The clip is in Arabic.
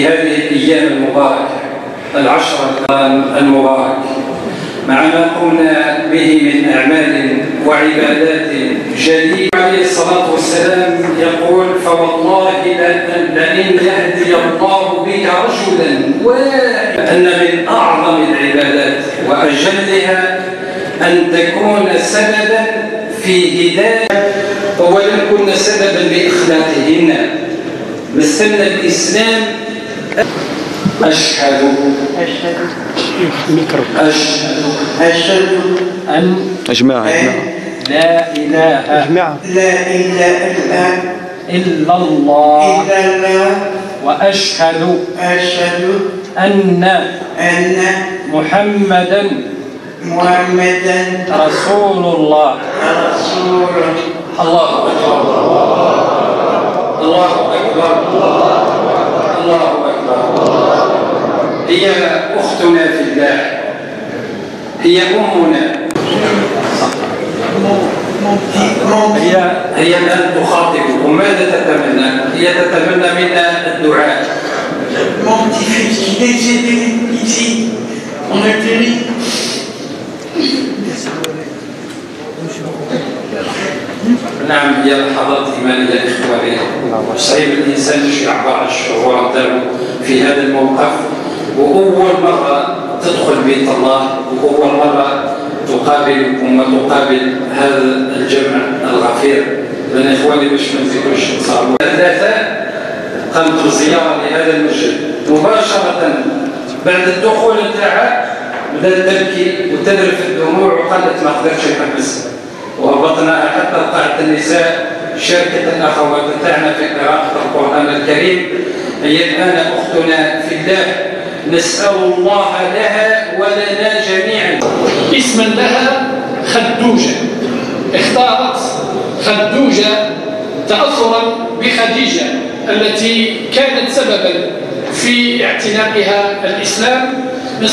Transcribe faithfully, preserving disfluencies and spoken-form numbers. في هذه الأيام المباركة العشر المبارك، مع ما قمنا به من أعمال وعبادات جديدة. عليه الصلاة والسلام يقول: فوالله لئن يهدي الله بك رجلا واحدا. أن من أعظم العبادات وأجلها أن تكون سببا في هداية، ولم كن سببا بإخلاقهن. مثلنا الإسلام: أشهد أشهد أشهد أشهد أن أجمع لا إله أجمع لا إله إلا الله إلا الله وأشهد أشهد أن أن محمدا محمدا رسول الله رسول الله. الله أكبر الله أكبر الله أكبر. هي أختنا في الله، هي أمنا، هي هي الآن تخاطبك، وماذا تتمنى؟ هي تتمنى منا الدعاء. نعم، هي لحظات إيمانية إخواني. صعيب الإنسان يشبع بعض الشعور في هذا الموقف، وأول مرة تدخل بيت الله، وأول مرة تقابلكم وتقابل هذا الجمع الغفير. من إخواني باش ما نزيدوش نصعبوا. ثلاثة قامت بزيارة لهذا المسجد مباشرة بعد الدخول نتاعها، بدات تبكي وتذرف الدموع وقالت ما قدرتش نحبس، وهبطنا حتى قاعة النساء شاركة الأخوات نتاعنا في قراءة القرآن الكريم. هي الآن أختنا في الله، نسأل الله لها ولنا جميعا. اسما لها خدوجة، اختارت خدوجة تأثرا بخديجة التي كانت سببا في اعتناقها الإسلام.